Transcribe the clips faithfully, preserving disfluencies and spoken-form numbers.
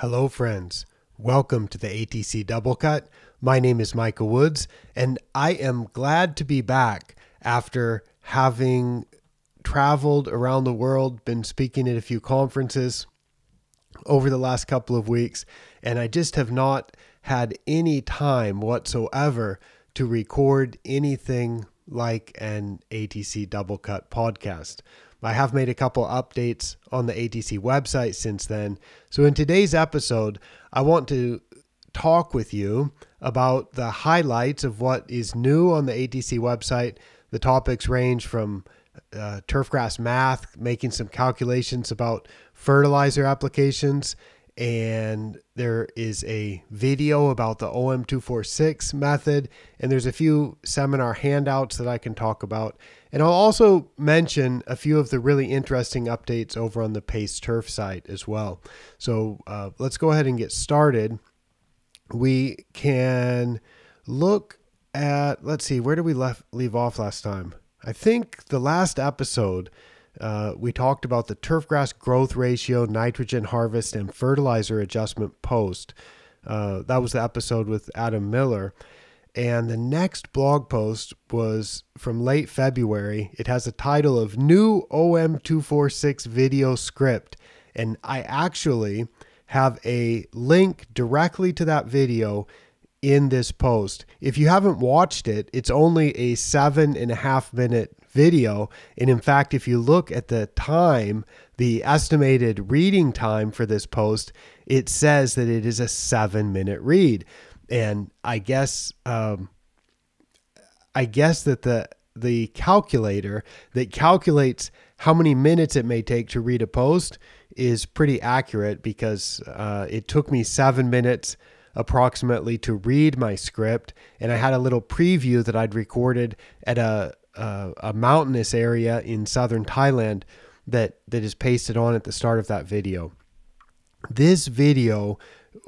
Hello friends, welcome to the A T C Double Cut. My name is Micah Woods and I am glad to be back after having traveled around the world, been speaking at a few conferences over the last couple of weeks, and I just have not had any time whatsoever to record anything like an A T C Double Cut podcast. I have made a couple updates on the A T C website since then. So in today's episode, I want to talk with you about the highlights of what is new on the A T C website. The topics range from uh, turfgrass math, making some calculations about fertilizer applications, and there is a video about the O M two forty-six method, and there's a few seminar handouts that I can talk about. And I'll also mention a few of the really interesting updates over on the Pace Turf site as well. So uh, let's go ahead and get started. We can look at, let's see, where did we left, leave off last time? I think the last episode, Uh, we talked about the turfgrass growth ratio, nitrogen harvest, and fertilizer adjustment post. Uh, that was the episode with Adam Miller. And the next blog post was from late February. It has a title of New O M two forty-six Video Script. And I actually have a link directly to that video in this post. If you haven't watched it, it's only a seven and a half minute video. And in fact, if you look at the time, the estimated reading time for this post, it says that it is a seven minute read. And I guess, um, I guess that the, the calculator that calculates how many minutes it may take to read a post is pretty accurate, because uh, it took me seven minutes approximately to read my script. And I had a little preview that I'd recorded at a Uh, a mountainous area in southern Thailand that that is pasted on at the start of that video. This video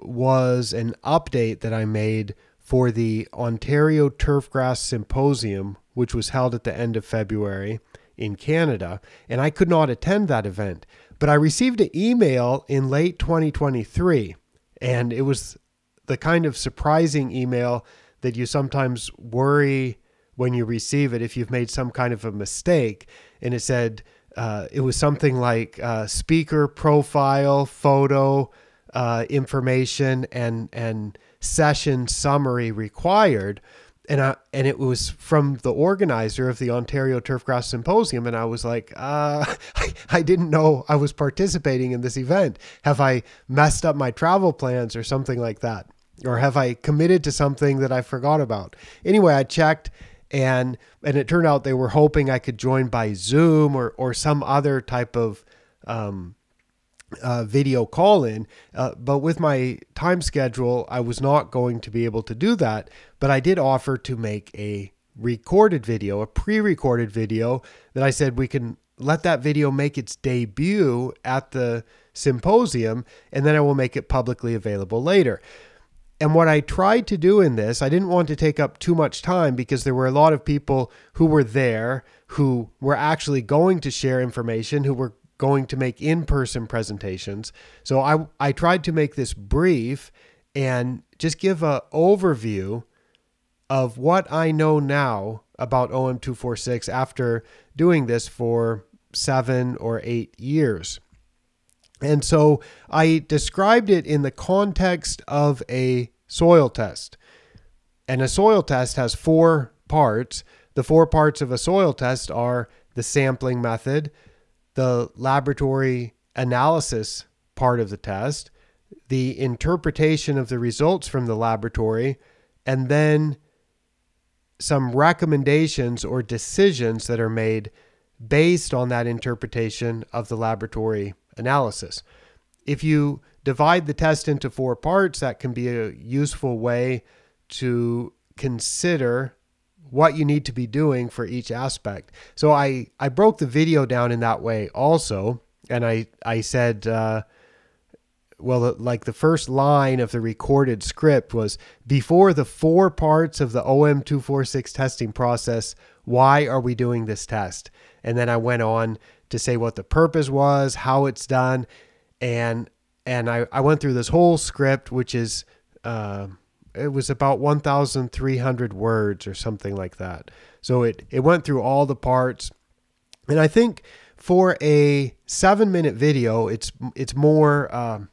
was an update that I made for the Ontario Turfgrass Symposium, which was held at the end of February in Canada, and I could not attend that event. But I received an email in late twenty twenty-three, and it was the kind of surprising email that you sometimes worry when you receive it, if you've made some kind of a mistake. And it said, uh, it was something like uh, speaker profile, photo, uh, information, and and session summary required. And I, and it was from the organizer of the Ontario Turfgrass Symposium. And I was like, uh, I, I didn't know I was participating in this event. Have I messed up my travel plans or something like that? Or have I committed to something that I forgot about? Anyway, I checked. And and it turned out they were hoping I could join by Zoom or or some other type of um, uh, video call-in. Uh, but with my time schedule, I was not going to be able to do that. But I did offer to make a recorded video, a pre-recorded video, that I said we can let that video make its debut at the symposium, and then I will make it publicly available later. And what I tried to do in this, I didn't want to take up too much time because there were a lot of people who were there who were actually going to share information, who were going to make in-person presentations. So I, I tried to make this brief and just give an overview of what I know now about O M two forty-six after doing this for seven or eight years. And so I described it in the context of a soil test. And a soil test has four parts. The four parts of a soil test are the sampling method, the laboratory analysis part of the test, the interpretation of the results from the laboratory, and then some recommendations or decisions that are made based on that interpretation of the laboratory analysis. If you divide the test into four parts, that can be a useful way to consider what you need to be doing for each aspect. So I, I broke the video down in that way also. And I, I said, uh, well, like the first line of the recorded script was, before the four parts of the O M two forty-six testing process, why are we doing this test? And then I went on to say what the purpose was, how it's done, and And I, I went through this whole script, which is, uh, it was about one thousand three hundred words or something like that. So it, it went through all the parts. And I think for a seven minute video, it's, it's more, um,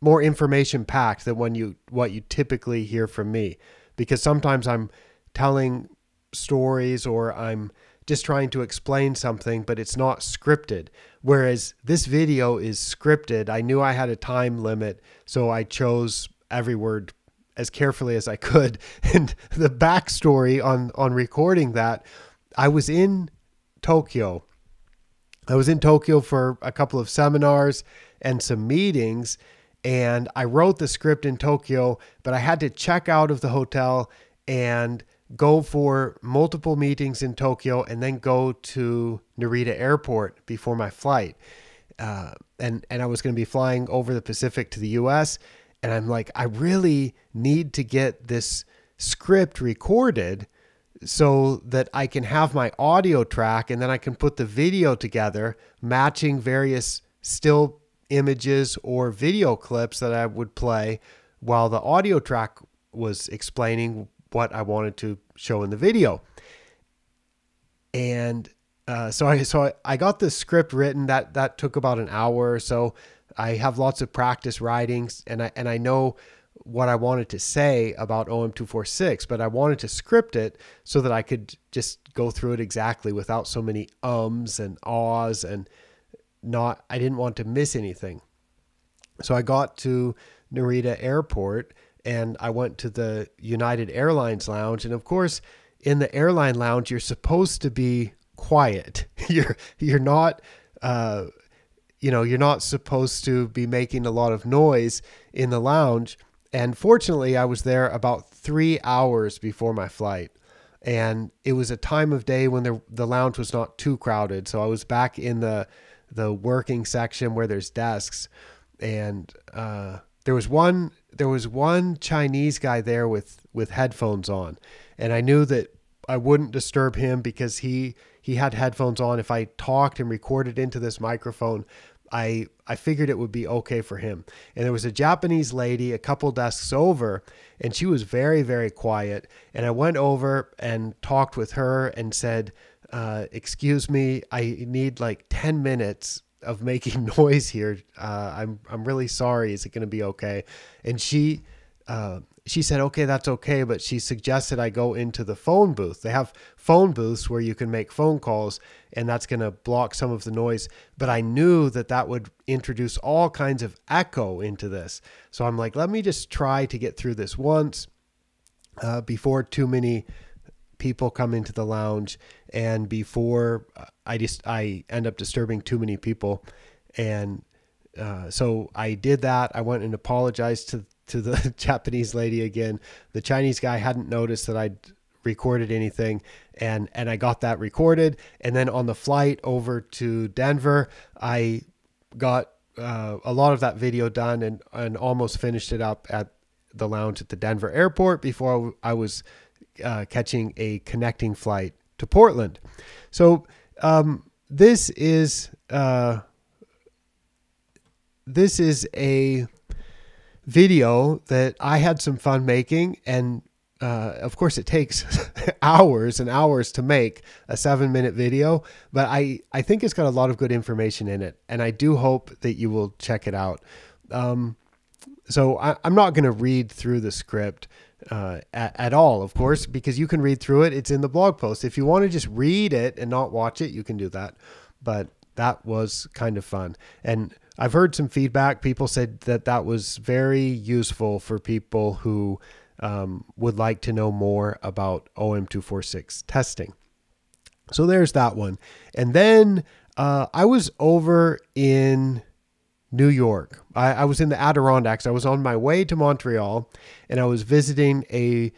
more information packed than when you, what you typically hear from me, because sometimes I'm telling stories or I'm just trying to explain something, but it's not scripted. Whereas this video is scripted. I knew I had a time limit, so I chose every word as carefully as I could. And the backstory on, on recording that, I was in Tokyo. I was in Tokyo for a couple of seminars and some meetings, and I wrote the script in Tokyo, but I had to check out of the hotel and go for multiple meetings in Tokyo and then go to Narita Airport before my flight. Uh, and, and I was going to be flying over the Pacific to the U S. And I'm like, I really need to get this script recorded so that I can have my audio track and then I can put the video together, matching various still images or video clips that I would play while the audio track was explaining what I wanted to show in the video. And uh, so I so I, I got the script written. That that took about an hour or so. I have lots of practice writings, and I and I know what I wanted to say about O M two forty-six, but I wanted to script it so that I could just go through it exactly without so many ums and ahs, and not I didn't want to miss anything. So I got to Narita Airport, and I went to the United Airlines lounge. And of course, in the airline lounge, you're supposed to be quiet. You're, you're not, uh, you know, you're not supposed to be making a lot of noise in the lounge. And fortunately, I was there about three hours before my flight. And it was a time of day when the, the lounge was not too crowded. So I was back in the, the working section where there's desks. And uh, there was one... There was one Chinese guy there with, with headphones on, and I knew that I wouldn't disturb him because he, he had headphones on. If I talked and recorded into this microphone, I, I figured it would be okay for him. And there was a Japanese lady a couple desks over, and she was very, very quiet. And I went over and talked with her and said, uh, excuse me, I need like ten minutes of making noise here. Uh, I'm, I'm really sorry. Is it going to be okay? And she, uh, she said, okay, that's okay. But she suggested I go into the phone booth. They have phone booths where you can make phone calls, and that's going to block some of the noise. But I knew that that would introduce all kinds of echo into this. So I'm like, let me just try to get through this once, uh, before too many people come into the lounge and before I just, I end up disturbing too many people. And, uh, so I did that. I went and apologized to, to the Japanese lady again. The Chinese guy hadn't noticed that I'd recorded anything, and, and I got that recorded. And then on the flight over to Denver, I got, uh, a lot of that video done and, and almost finished it up at the lounge at the Denver airport before I was, uh, catching a connecting flight to Portland. So, um, this is, uh, this is a video that I had some fun making. And, uh, of course it takes hours and hours to make a seven minute video, but I, I think it's got a lot of good information in it, and I do hope that you will check it out. Um, so I, I'm not going to read through the script, uh, at, at all, of course, because you can read through it. It's in the blog post. If you want to just read it and not watch it, you can do that. But that was kind of fun. And I've heard some feedback. People said that that was very useful for people who, um, would like to know more about O M two forty-six testing. So there's that one. And then, uh, I was over in New York. I, I was in the Adirondacks. I was on my way to Montreal, and I was visiting a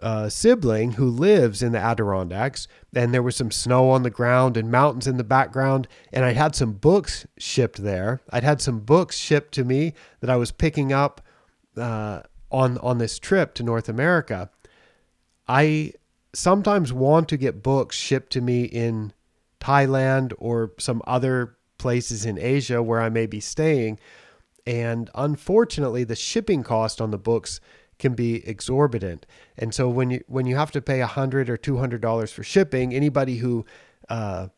uh, sibling who lives in the Adirondacks, and there was some snow on the ground and mountains in the background. And I had some books shipped there. I'd had some books shipped to me that I was picking up uh, on, on this trip to North America. I sometimes want to get books shipped to me in Thailand or some other places in Asia where I may be staying. And unfortunately, the shipping cost on the books can be exorbitant. And so when you when you have to pay one hundred dollars or two hundred dollars for shipping, anybody who uh,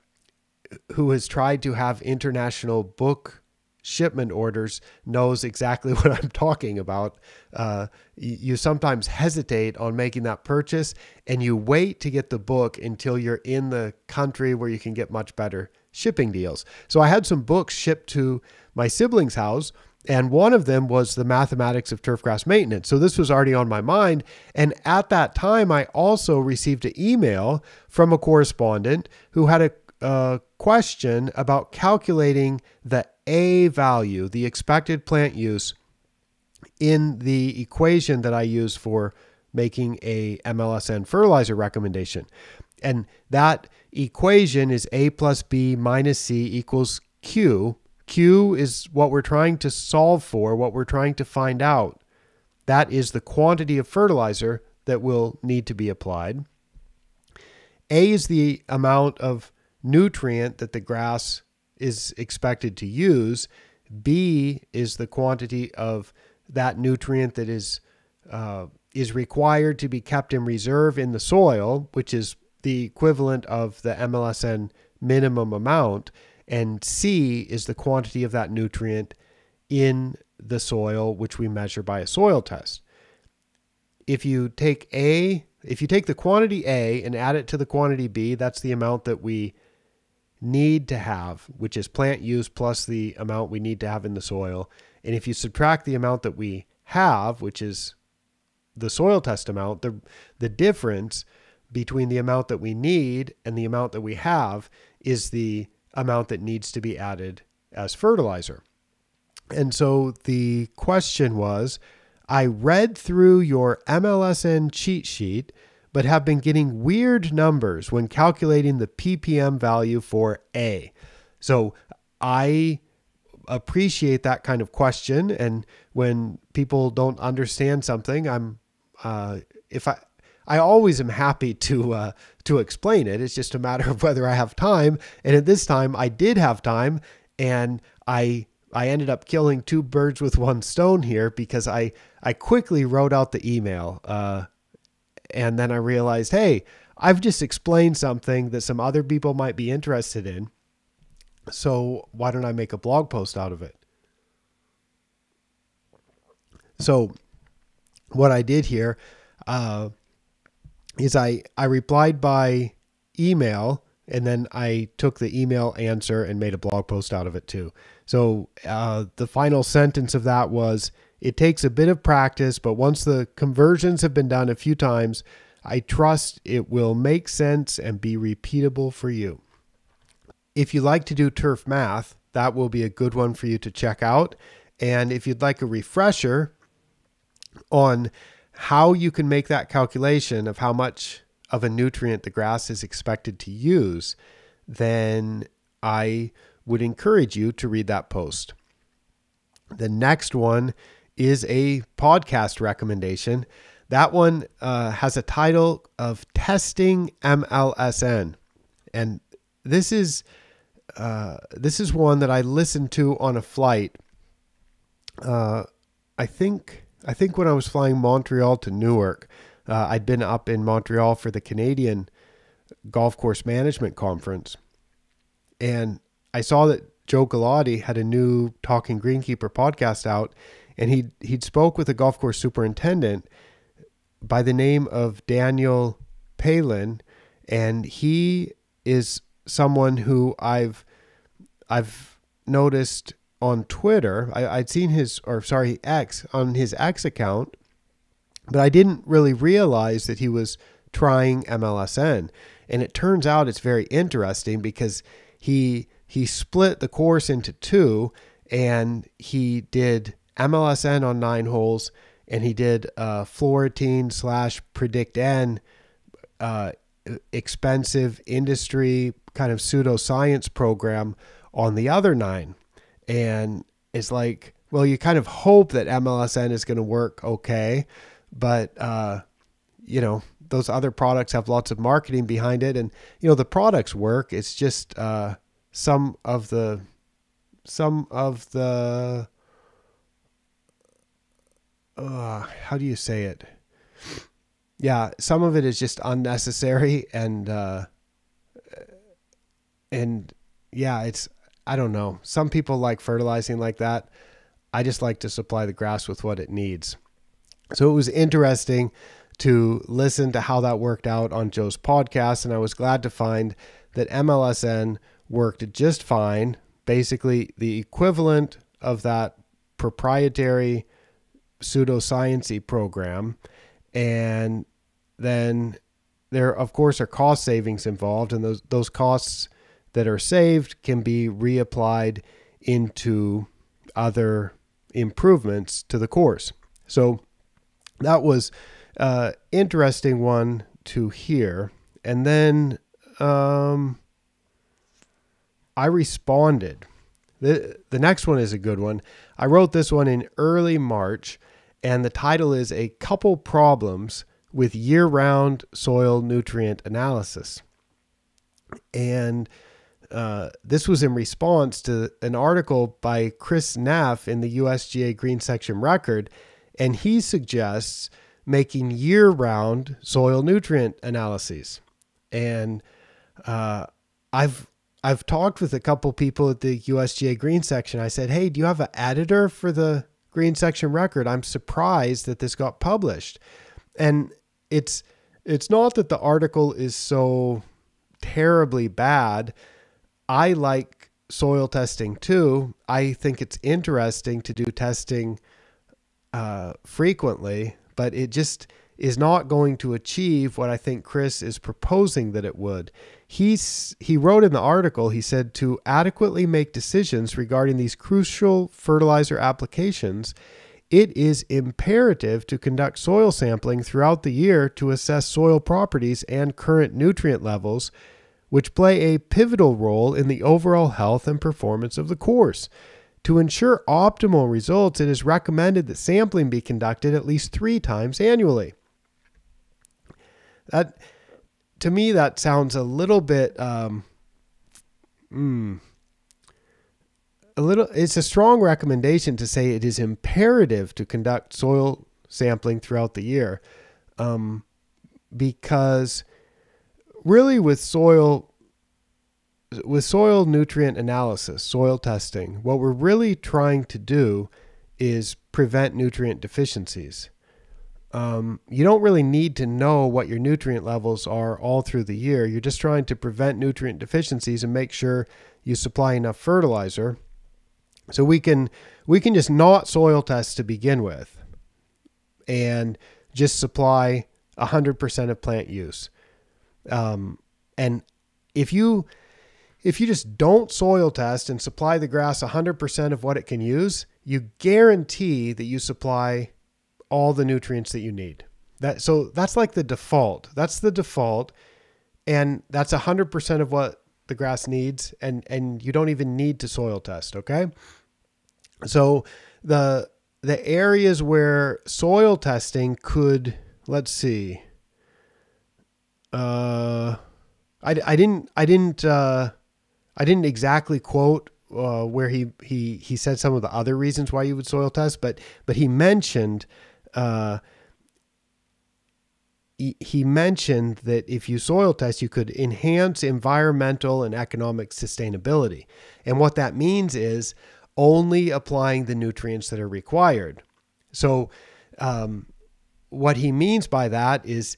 who has tried to have international book shipment orders knows exactly what I'm talking about. Uh, you sometimes hesitate on making that purchase, and you wait to get the book until you're in the country where you can get much better shipping deals. So I had some books shipped to my sibling's house, and one of them was The Mathematics of Turfgrass Maintenance. So this was already on my mind. And at that time, I also received an email from a correspondent who had a a question about calculating the A value, the expected plant use, in the equation that I use for making a M L S N fertilizer recommendation. And that equation is A plus B minus C equals Q. Q is what we're trying to solve for, what we're trying to find out. That is the quantity of fertilizer that will need to be applied. A is the amount of nutrient that the grass is expected to use. B is the quantity of that nutrient that is uh, is required to be kept in reserve in the soil, which is the equivalent of the M L S N minimum amount. And C is the quantity of that nutrient in the soil, which we measure by a soil test. If you take A, if you take the quantity A and add it to the quantity B, that's the amount that we need to have, which is plant use plus the amount we need to have in the soil. And if you subtract the amount that we have, which is the soil test amount, the the difference between the amount that we need and the amount that we have is the amount that needs to be added as fertilizer. And so the question was, I read through your M L S N cheat sheet, but have been getting weird numbers when calculating the P P M value for A. So I appreciate that kind of question. And when people don't understand something, I'm, uh, if I, I always am happy to, uh, to explain it. It's just a matter of whether I have time. And at this time I did have time, and I, I ended up killing two birds with one stone here, because I, I quickly wrote out the email, uh, and then I realized, hey, I've just explained something that some other people might be interested in. So why don't I make a blog post out of it? So what I did here uh, is I, I replied by email, and then I took the email answer and made a blog post out of it too. So uh, the final sentence of that was, it takes a bit of practice, but once the conversions have been done a few times, I trust it will make sense and be repeatable for you. If you like to do turf math, that will be a good one for you to check out. And if you'd like a refresher on how you can make that calculation of how much of a nutrient the grass is expected to use, then I would encourage you to read that post. The next one is a podcast recommendation. That one uh, has a title of Testing M L S N. And this is, uh, this is one that I listened to on a flight. Uh, I think, I think when I was flying Montreal to Newark, uh, I'd been up in Montreal for the Canadian Golf Course Management Conference. And I saw that Joe Galati had a new Talking Greenkeeper podcast out, and he he'd spoke with a golf course superintendent by the name of Daniel Palin, and he is someone who I've I've noticed on Twitter. I, I'd seen his or sorry X on his X account, but I didn't really realize that he was trying M L S N, and it turns out it's very interesting because he. He split the course into two, and he did M L S N on nine holes, and he did uh, Floratine slash Predict N uh, expensive industry kind of pseudoscience program on the other nine. And it's like, well, you kind of hope that M L S N is going to work okay, but uh, you know, those other products have lots of marketing behind it, and you know, the products work. It's just uh, some of the, some of the uh, how do you say it? Yeah, some of it is just unnecessary, and uh, and yeah, it's, I don't know. Some people like fertilizing like that. I just like to supply the grass with what it needs. So it was interesting to listen to how that worked out on Joe's podcast, and I was glad to find that M L S N worked just fine. Basically, the equivalent of that proprietary pseudoscience-y program. And then there, of course, are cost savings involved, and those those costs that are saved can be reapplied into other improvements to the course. So that was an interesting one to hear. And then um, I responded. The, the next one is a good one. I wrote this one in early March, and the title is A Couple Problems with Year-Round Soil Nutrient Analysis. And uh, this was in response to an article by Chris Neff in the U S G A Green Section Record, and he suggests making year-round soil nutrient analyses. And uh, I've I've talked with a couple people at the U S G A Green Section. I said, hey, do you have an editor for the Green Section Record? I'm surprised that this got published. And it's it's not that the article is so terribly bad. I like soil testing too. I think it's interesting to do testing uh, frequently, but it just is not going to achieve what I think Chris is proposing that it would. He's, he wrote in the article, he said, to adequately make decisions regarding these crucial fertilizer applications, it is imperative to conduct soil sampling throughout the year to assess soil properties and current nutrient levels, which play a pivotal role in the overall health and performance of the course. To ensure optimal results, it is recommended that sampling be conducted at least three times annually. That, to me, that sounds a little bit, um, mm, a little, it's a strong recommendation to say it is imperative to conduct soil sampling throughout the year. Um, because really with soil, with soil nutrient analysis, soil testing, what we're really trying to do is prevent nutrient deficiencies. Um, you don't really need to know what your nutrient levels are all through the year. You're just trying to prevent nutrient deficiencies and make sure you supply enough fertilizer. So we can, we can just not soil test to begin with and just supply one hundred percent of plant use. Um, and if you, if you just don't soil test and supply the grass one hundred percent of what it can use, you guarantee that you supply all the nutrients that you need. That, so that's like the default. That's the default. And that's one hundred percent of what the grass needs. And, and you don't even need to soil test. Okay. So the, the areas where soil testing could, let's see, uh, I, I didn't, I didn't, uh, I didn't exactly quote uh, where he, he, he said some of the other reasons why you would soil test, but, but he mentioned, Uh, he, he mentioned that if you soil test, you could enhance environmental and economic sustainability. And what that means is only applying the nutrients that are required. So um, what he means by that is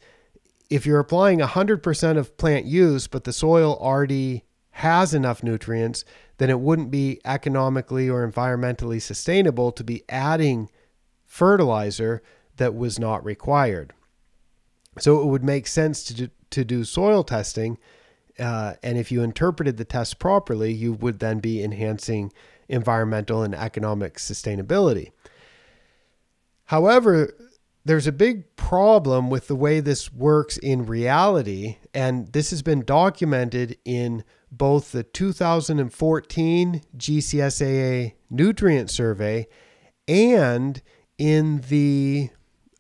if you're applying one hundred percent of plant use, but the soil already has enough nutrients, then it wouldn't be economically or environmentally sustainable to be adding fertilizer that was not required. So it would make sense to do, to do soil testing. Uh, and if you interpreted the test properly, you would then be enhancing environmental and economic sustainability. However, there's a big problem with the way this works in reality. And this has been documented in both the two thousand fourteen G C S A A Nutrient Survey and in the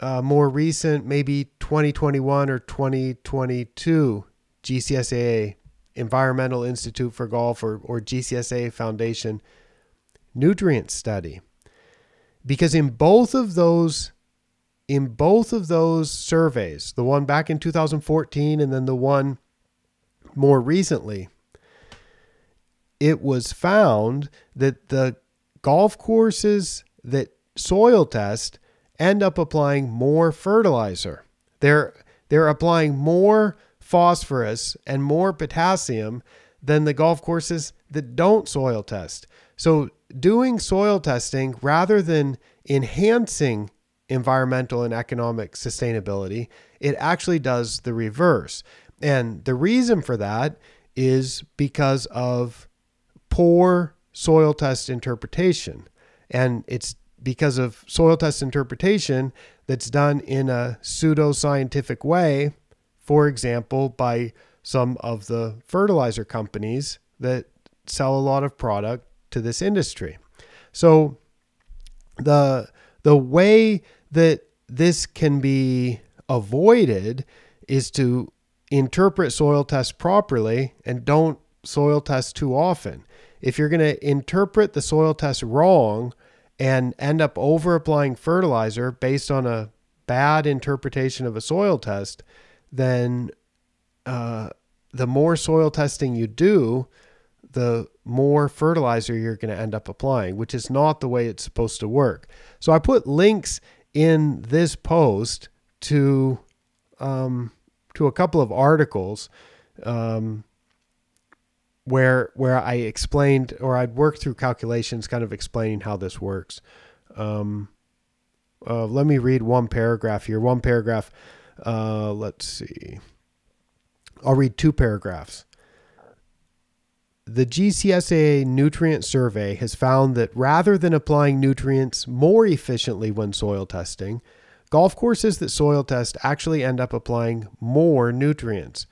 uh, more recent, maybe twenty twenty-one or twenty twenty-two G C S A A, Environmental Institute for Golf, or, or G C S A A Foundation Nutrient Study. Because in both of those in both of those surveys, the one back in two thousand fourteen and then the one more recently, it was found that the golf courses that soil test end up applying more fertilizer. They're, they're applying more phosphorus and more potassium than the golf courses that don't soil test. So doing soil testing, rather than enhancing environmental and economic sustainability, it actually does the reverse. And the reason for that is because of poor soil test interpretation. And it's because of soil test interpretation that's done in a pseudoscientific way, for example, by some of the fertilizer companies that sell a lot of product to this industry. So the, the way that this can be avoided is to interpret soil tests properly and don't soil test too often. If you're going to interpret the soil test wrong and end up over applying fertilizer based on a bad interpretation of a soil test, then uh, the more soil testing you do, the more fertilizer you're going to end up applying, which is not the way it's supposed to work. So I put links in this post to, um, to a couple of articles, um, where, where I explained, or I'd worked through calculations, kind of explaining how this works. Um, uh, let me read one paragraph here. One paragraph. Uh, let's see. I'll read two paragraphs. The G C S A A nutrient survey has found that rather than applying nutrients more efficiently when soil testing, golf courses that soil test actually end up applying more nutrients.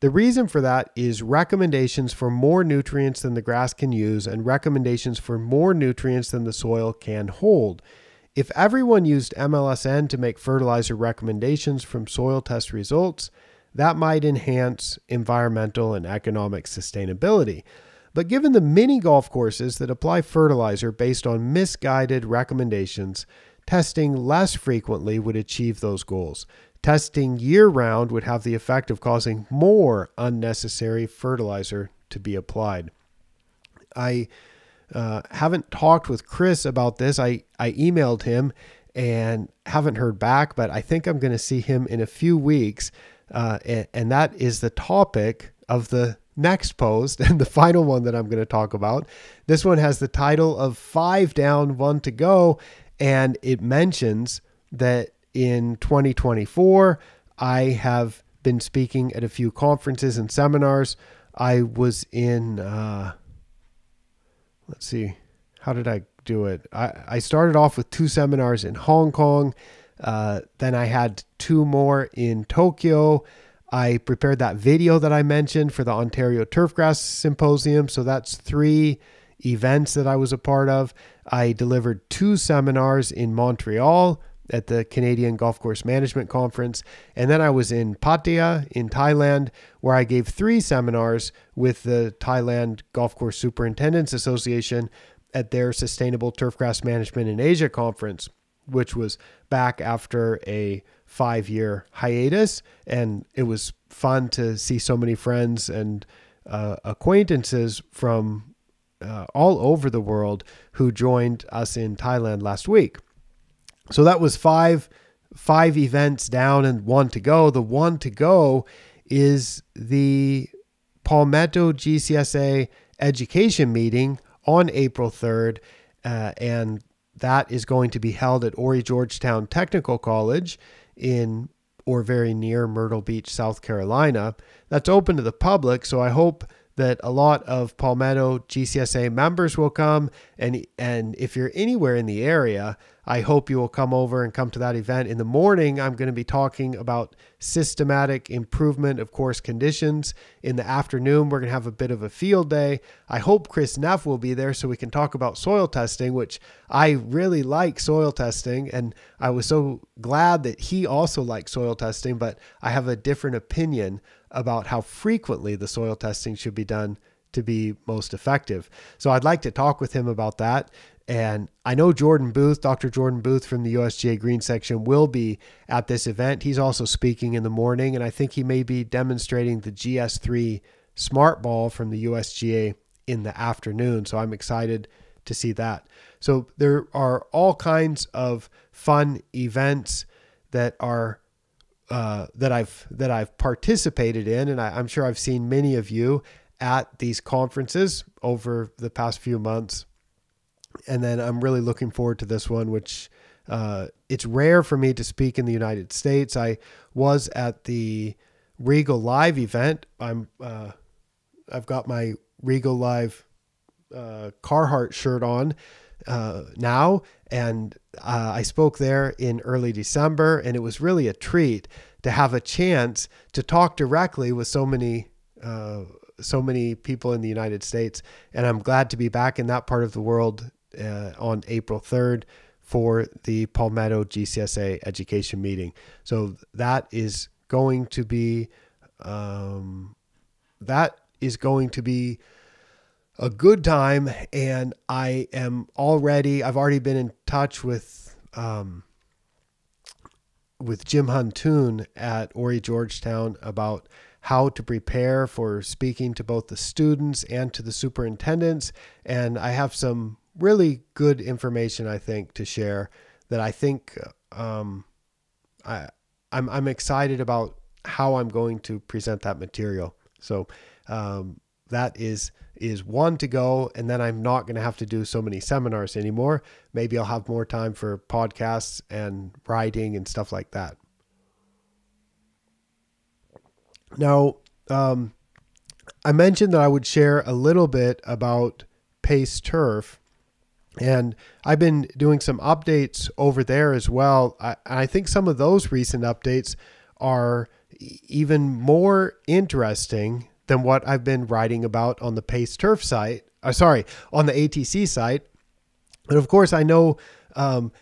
The reason for that is recommendations for more nutrients than the grass can use and recommendations for more nutrients than the soil can hold. If everyone used M L S N to make fertilizer recommendations from soil test results, that might enhance environmental and economic sustainability. But given the many golf courses that apply fertilizer based on misguided recommendations, testing less frequently would achieve those goals. Testing year-round would have the effect of causing more unnecessary fertilizer to be applied. I uh, haven't talked with Chris about this. I, I emailed him and haven't heard back, but I think I'm going to see him in a few weeks. Uh, and, and that is the topic of the next post and the final one that I'm going to talk about. This one has the title of Five Down, One to Go. And it mentions that in twenty twenty-four, I have been speaking at a few conferences and seminars. I was in, uh, let's see, how did I do it? I, I started off with two seminars in Hong Kong. Uh, then I had two more in Tokyo. I prepared that video that I mentioned for the Ontario Turfgrass Symposium. So that's three events that I was a part of. I delivered two seminars in Montreal at the Canadian Golf Course Management Conference. And then I was in Pattaya in Thailand, where I gave three seminars with the Thailand Golf Course Superintendents Association at their Sustainable Turfgrass Management in Asia Conference, which was back after a five-year hiatus. And it was fun to see so many friends and uh, acquaintances from uh, all over the world who joined us in Thailand last week. So that was five, five events down and one to go. The one to go is the Palmetto G C S A education meeting on April third. Uh, and that is going to be held at Horry Georgetown Technical College in or very near Myrtle Beach, South Carolina. That's open to the public, so I hope that a lot of Palmetto G C S A members will come. And, and if you're anywhere in the area, I hope you will come over and come to that event. In the morning, I'm going to be talking about systematic improvement of course conditions. In the afternoon, we're going to have a bit of a field day. I hope Chris Neff will be there so we can talk about soil testing, which I really like soil testing. And I was so glad that he also liked soil testing, but I have a different opinion about how frequently the soil testing should be done to be most effective. So I'd like to talk with him about that. And I know Jordan Booth, Doctor Jordan Booth from the U S G A Green Section will be at this event. He's also speaking in the morning, and I think he may be demonstrating the G S three Smart Ball from the U S G A in the afternoon. So I'm excited to see that. So there are all kinds of fun events that are uh, that I've that I've participated in, and I, I'm sure I've seen many of you at these conferences over the past few months. And then I'm really looking forward to this one, which uh, it's rare for me to speak in the United States. I was at the Regal Live event. I'm uh, I've got my Regal Live uh, Carhartt shirt on uh, now, and uh, I spoke there in early December, and it was really a treat to have a chance to talk directly with so many uh, so many people in the United States. And I'm glad to be back in that part of the world Uh, on April third for the Palmetto G C S A education meeting. So that is going to be, um, that is going to be a good time. And I am already, I've already been in touch with, um, with Jim Huntoon at Horry Georgetown about how to prepare for speaking to both the students and to the superintendents. And I have some really good information, I think, to share that I think um, I, I'm, I'm excited about how I'm going to present that material. So um, that is, is one to go. And then I'm not going to have to do so many seminars anymore. Maybe I'll have more time for podcasts and writing and stuff like that. Now, um, I mentioned that I would share a little bit about Pace Turf. And I've been doing some updates over there as well. I, I think some of those recent updates are even more interesting than what I've been writing about on the Pace Turf site, or sorry, on the A T C site. And of course, I know um,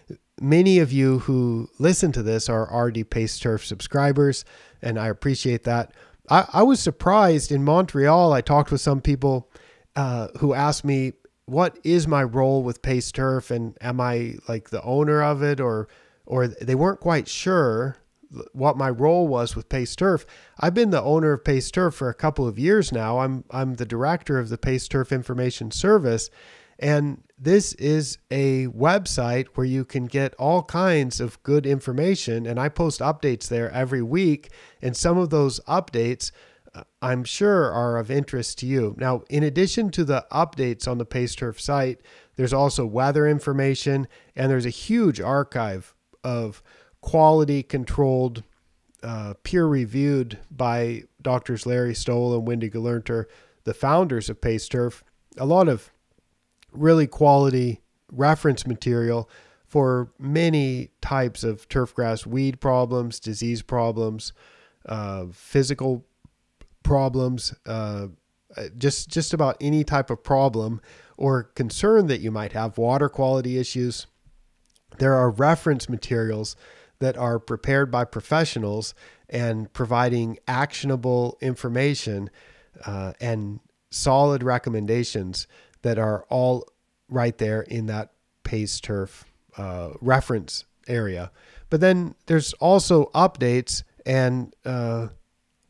many of you who listen to this are already Pace Turf subscribers, and I appreciate that. I, I was surprised in Montreal. I talked with some people uh, who asked me, what is my role with Pace Turf, and am I like the owner of it, or, or they weren't quite sure what my role was with Pace Turf. I've been the owner of Pace Turf for a couple of years now. I'm, I'm the director of the Pace Turf Information Service. And this is a website where you can get all kinds of good information. And I post updates there every week. And some of those updates I'm sure are of interest to you. Now, in addition to the updates on the Pace Turf site, there's also weather information, and there's a huge archive of quality controlled, uh, peer reviewed by Doctors Larry Stowell and Wendy Gelerter, the founders of Pace Turf, a lot of really quality reference material for many types of turfgrass weed problems, disease problems, uh, physical problems, problems, uh, just, just about any type of problem or concern that you might have, water quality issues. There are reference materials that are prepared by professionals and providing actionable information uh, and solid recommendations that are all right there in that Pace Turf uh, reference area. But then there's also updates, and uh,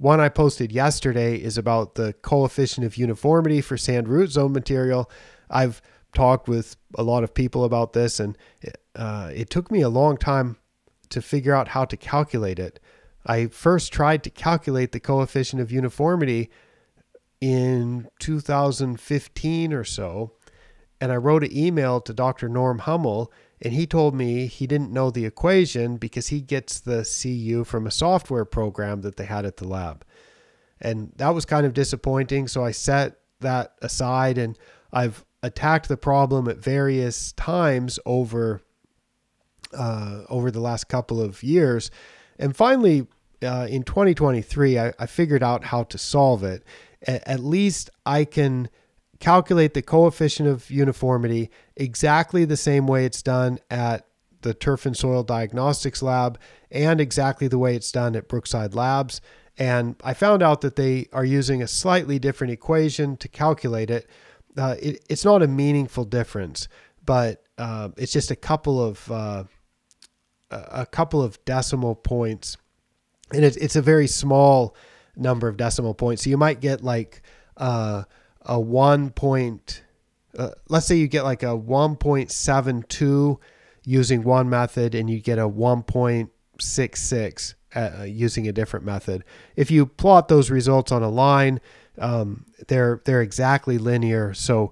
one I posted yesterday is about the coefficient of uniformity for sand root zone material. I've talked with a lot of people about this, and uh, it took me a long time to figure out how to calculate it. I first tried to calculate the coefficient of uniformity in two thousand fifteen or so, and I wrote an email to Doctor Norm Hummel, and he told me he didn't know the equation because he gets the C U from a software program that they had at the lab. And that was kind of disappointing. So I set that aside, and I've attacked the problem at various times over, uh, over the last couple of years. And finally, uh, in twenty twenty-three, I, I figured out how to solve it. A- at least I can calculate the coefficient of uniformity exactly the same way it's done at the Turf and Soil Diagnostics Lab and exactly the way it's done at Brookside Labs. And I found out that they are using a slightly different equation to calculate it. Uh, it it's not a meaningful difference, but uh, it's just a couple of uh, a couple of decimal points, and it's it's a very small number of decimal points. So you might get like uh, a one point. Uh, let's say you get like a one point seven two using one method, and you get a one point six six uh, using a different method. If you plot those results on a line, um, they're they're exactly linear. So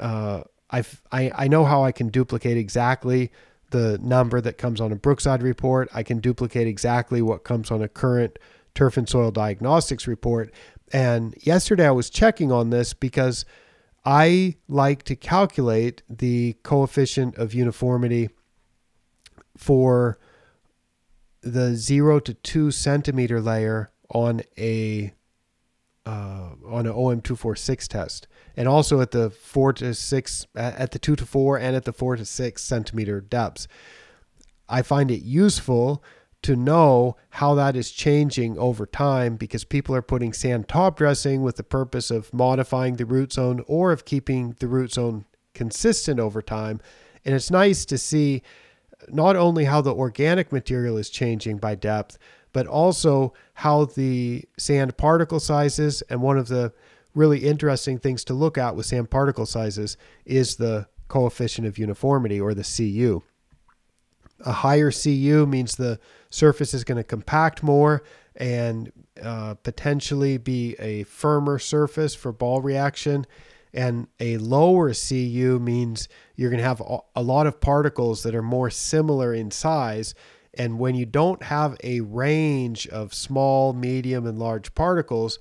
uh, I've, I I know how I can duplicate exactly the number that comes on a Brookside report. I can duplicate exactly what comes on a current Turf and Soil Diagnostics report. And yesterday I was checking on this because I like to calculate the coefficient of uniformity for the zero to two centimeter layer on a uh, on an O M two forty-six test, and also at the four to six, at the two to four, and at the four to six centimeter depths. I find it useful to know how that is changing over time, because people are putting sand top dressing with the purpose of modifying the root zone or of keeping the root zone consistent over time. And it's nice to see not only how the organic material is changing by depth, but also how the sand particle sizes, and one of the really interesting things to look at with sand particle sizes is the coefficient of uniformity, or the C U. A higher C U means the surface is going to compact more and uh, potentially be a firmer surface for ball reaction. And a lower C U means you're going to have a lot of particles that are more similar in size. And when you don't have a range of small, medium, and large particles,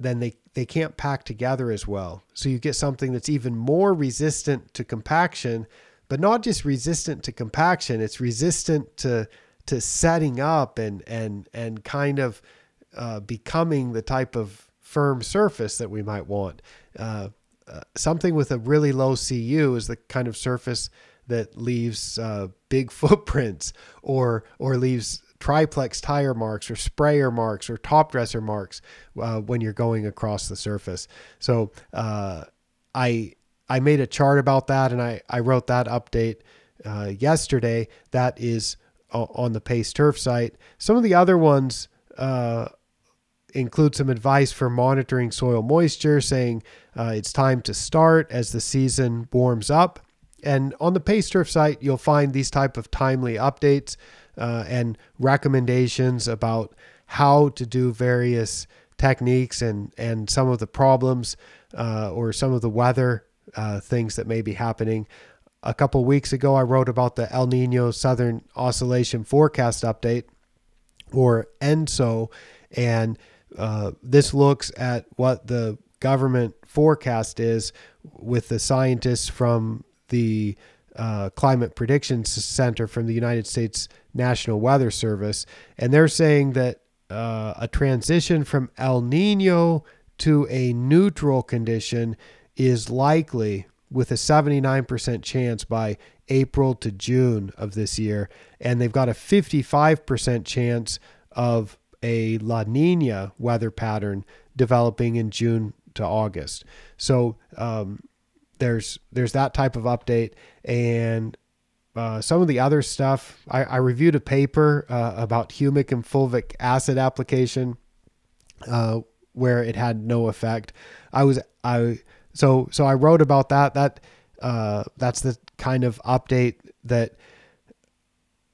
then they, they can't pack together as well. So you get something that's even more resistant to compaction. But not just resistant to compaction, it's resistant to to setting up and and and kind of uh, becoming the type of firm surface that we might want. Uh, uh, something with a really low C U is the kind of surface that leaves uh, big footprints, or or leaves triplex tire marks, or sprayer marks, or top dresser marks uh, when you're going across the surface. So uh, I. I made a chart about that, and I, I wrote that update uh, yesterday. That is on the Pace Turf site. Some of the other ones uh, include some advice for monitoring soil moisture, saying uh, it's time to start as the season warms up. And on the Pace Turf site, you'll find these type of timely updates uh, and recommendations about how to do various techniques and, and some of the problems uh, or some of the weather Uh, things that may be happening. A couple weeks ago, I wrote about the El Nino Southern Oscillation Forecast Update, or ENSO, and uh, this looks at what the government forecast is with the scientists from the uh, Climate Prediction Center from the United States National Weather Service, and they're saying that uh, a transition from El Nino to a neutral condition is likely, with a seventy-nine percent chance, by April to June of this year. And they've got a fifty-five percent chance of a La Nina weather pattern developing in June to August. So um, there's there's that type of update. And uh, some of the other stuff, I, I reviewed a paper uh, about humic and fulvic acid application uh, where it had no effect. I was... I. So, so I wrote about that, that, uh, that's the kind of update that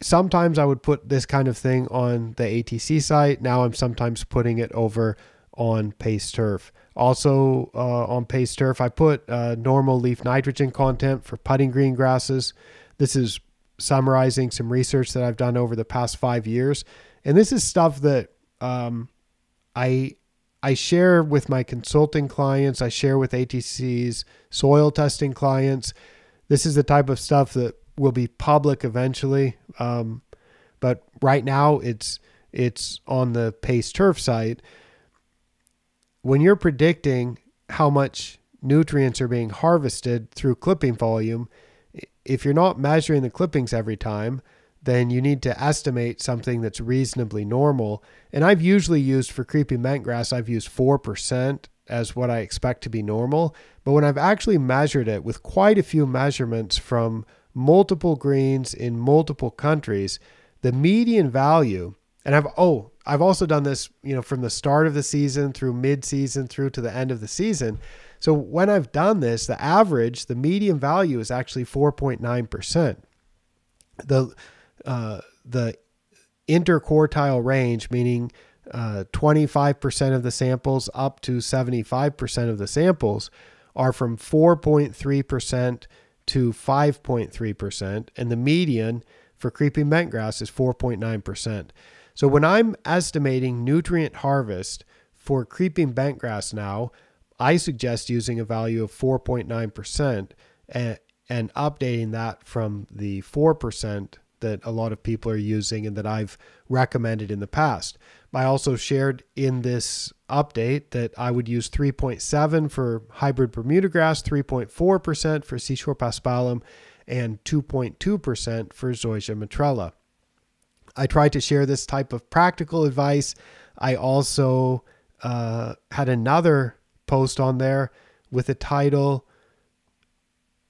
sometimes I would put this kind of thing on the A T C site. Now I'm sometimes putting it over on Pace Turf. Also, uh, on Pace Turf, I put, uh, normal leaf nitrogen content for putting green grasses. This is summarizing some research that I've done over the past five years. And this is stuff that, um, I, I share with my consulting clients. I share with A T C's soil testing clients. This is the type of stuff that will be public eventually. Um, but right now it's, it's on the Pace Turf site. When you're predicting how much nutrients are being harvested through clipping volume, if you're not measuring the clippings every time, then you need to estimate something that's reasonably normal. And I've usually used, for creeping mentgrass, I've used four percent as what I expect to be normal. But when I've actually measured it with quite a few measurements from multiple greens in multiple countries, the median value, and I've, oh, I've also done this, you know, from the start of the season through mid-season through to the end of the season. So when I've done this, the average, the median value is actually four point nine percent. The, uh, the interquartile range, meaning uh, twenty-five percent of the samples up to seventy-five percent of the samples, are from four point three percent to five point three percent. And the median for creeping bentgrass is four point nine percent. So when I'm estimating nutrient harvest for creeping bentgrass now, I suggest using a value of four point nine percent and, and updating that from the four percent that a lot of people are using and that I've recommended in the past. I also shared in this update that I would use three point seven for hybrid Bermuda grass, three point four percent for Seashore Paspalum, and two point two percent for Zoysia Metrella. I tried to share this type of practical advice. I also uh, had another post on there with a title,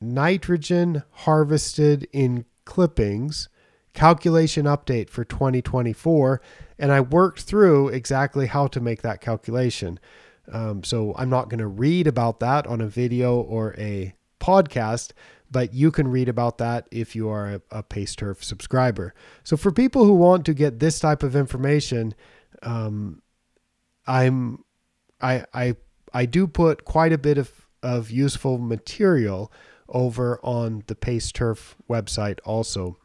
Nitrogen Harvested in Clippings, Calculation Update for twenty twenty-four. And I worked through exactly how to make that calculation. Um, so I'm not going to read about that on a video or a podcast, but you can read about that if you are a, a Pace Turf subscriber. So for people who want to get this type of information, um, I'm, I, I, I do put quite a bit of, of useful material over on the Pace Turf website also.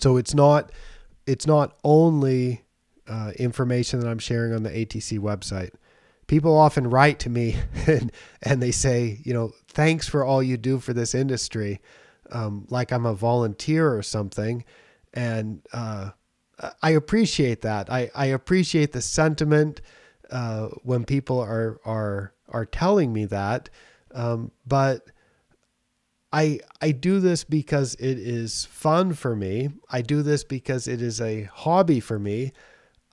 So it's not, it's not only uh, information that I'm sharing on the A T C website. People often write to me and, and they say, you know, thanks for all you do for this industry, um, like I'm a volunteer or something. And uh, I appreciate that. I, I appreciate the sentiment uh, when people are, are, are telling me that. Um, but I, I do this because it is fun for me. I do this because it is a hobby for me.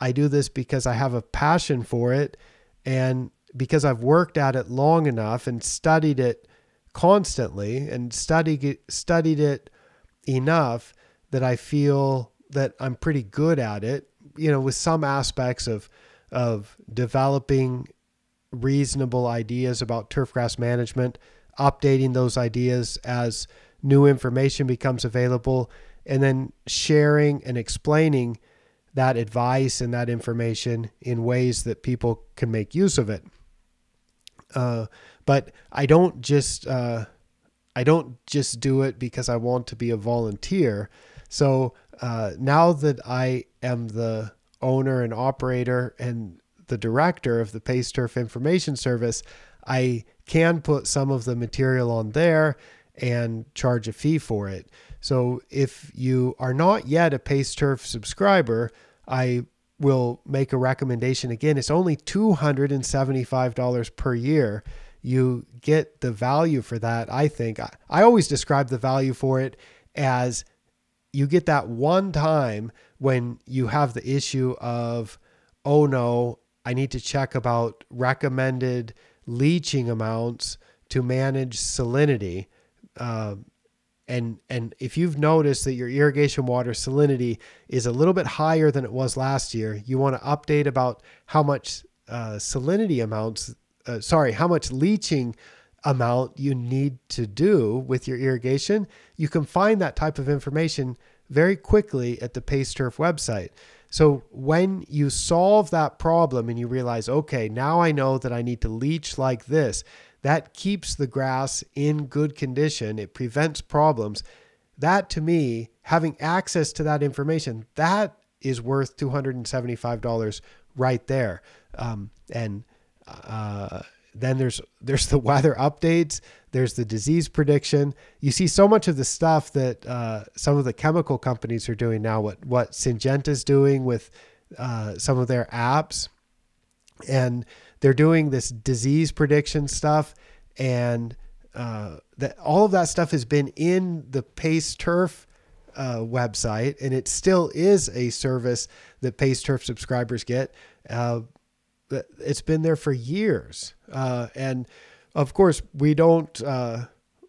I do this because I have a passion for it. And because I've worked at it long enough and studied it constantly and studied it, studied it enough that I feel that I'm pretty good at it, you know, with some aspects of, of developing reasonable ideas about turfgrass management, updating those ideas as new information becomes available, and then sharing and explaining that advice and that information in ways that people can make use of it. Uh, but I don't just, uh, I don't just do it because I want to be a volunteer. So, uh, now that I am the owner and operator and the director of the Pace Turf Information Service, I can put some of the material on there and charge a fee for it. So if you are not yet a Pace Turf subscriber, I will make a recommendation again. It's only two hundred seventy-five dollars per year. You get the value for that, I think. I, I always describe the value for it as you get that one time when you have the issue of, oh no, I need to check about recommended leaching amounts to manage salinity. Uh, And, and if you've noticed that your irrigation water salinity is a little bit higher than it was last year, you want to update about how much uh, salinity amounts, uh, sorry, how much leaching amount you need to do with your irrigation. You can find that type of information very quickly at the Pace Turf website. So when you solve that problem and you realize, okay, now I know that I need to leach like this, that keeps the grass in good condition. It prevents problems. That, to me, having access to that information, that is worth two hundred seventy-five dollars right there. Um, and uh, then there's, there's the weather updates. There's the disease prediction. You see so much of the stuff that uh, some of the chemical companies are doing now, what, what Syngenta's doing with uh, some of their apps. And they're doing this disease prediction stuff, and uh, that all of that stuff has been in the Pace Turf uh, website, and it still is a service that Pace Turf subscribers get. Uh, It's been there for years. Uh, and of course we don't, uh,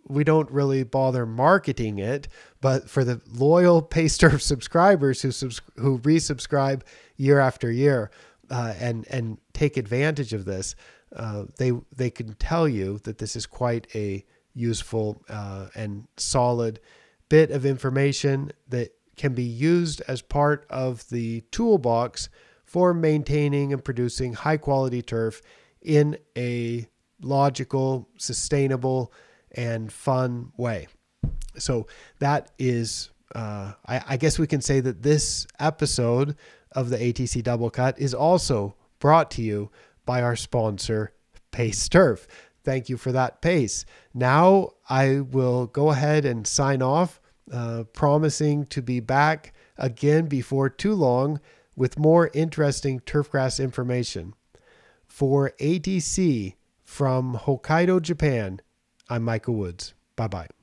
we don't really bother marketing it, but for the loyal Pace Turf subscribers who subs who resubscribe year after year, uh, and, and take advantage of this, uh, they, they can tell you that this is quite a useful, uh, and solid bit of information that can be used as part of the toolbox for maintaining and producing high quality turf in a logical, sustainable, and fun way. So that is, uh, I, I guess we can say that this episode of the A T C Double Cut is also brought to you by our sponsor, Pace Turf. Thank you for that, Pace. Now I will go ahead and sign off, uh, promising to be back again before too long with more interesting turfgrass information. For A T C from Hokkaido, Japan, I'm Micah Woods. Bye-bye.